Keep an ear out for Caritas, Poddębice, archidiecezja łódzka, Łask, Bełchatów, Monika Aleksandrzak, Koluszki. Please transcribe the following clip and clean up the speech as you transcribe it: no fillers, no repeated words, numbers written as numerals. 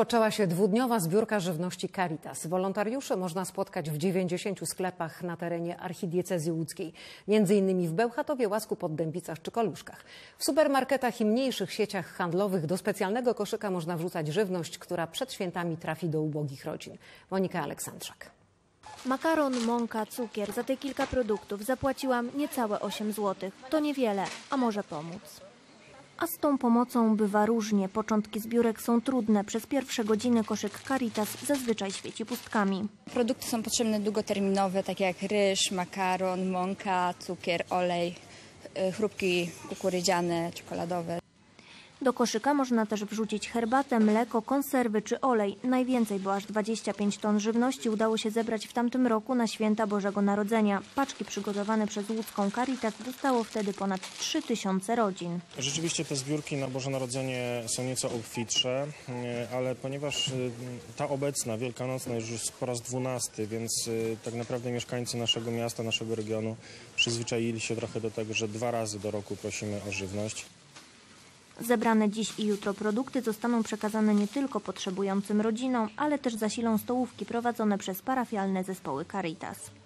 Rozpoczęła się dwudniowa zbiórka żywności Caritas. Wolontariuszy można spotkać w 90 sklepach na terenie archidiecezji łódzkiej, m.in. w Bełchatowie, Łasku, Poddębicach czy Kołuszkach. W supermarketach i mniejszych sieciach handlowych do specjalnego koszyka można wrzucać żywność, która przed świętami trafi do ubogich rodzin. Monika Aleksandrzak. Makaron, mąka, cukier. Za te kilka produktów zapłaciłam niecałe 8 zł. To niewiele, a może pomóc. A z tą pomocą bywa różnie. Początki zbiórek są trudne. Przez pierwsze godziny koszyk Caritas zazwyczaj świeci pustkami. Produkty są potrzebne długoterminowe, takie jak ryż, makaron, mąka, cukier, olej, chrupki kukurydziane, czekoladowe. Do koszyka można też wrzucić herbatę, mleko, konserwy czy olej. Najwięcej, bo aż 25 ton żywności udało się zebrać w tamtym roku na święta Bożego Narodzenia. Paczki przygotowane przez łódzką Caritas dostało wtedy ponad 3000 rodzin. Rzeczywiście te zbiórki na Boże Narodzenie są nieco obfitsze, ale ponieważ ta obecna wielkanocna już jest po raz 12, więc tak naprawdę mieszkańcy naszego miasta, naszego regionu przyzwyczaili się trochę do tego, że 2 razy do roku prosimy o żywność. Zebrane dziś i jutro produkty zostaną przekazane nie tylko potrzebującym rodzinom, ale też zasilą stołówki prowadzone przez parafialne zespoły Caritas.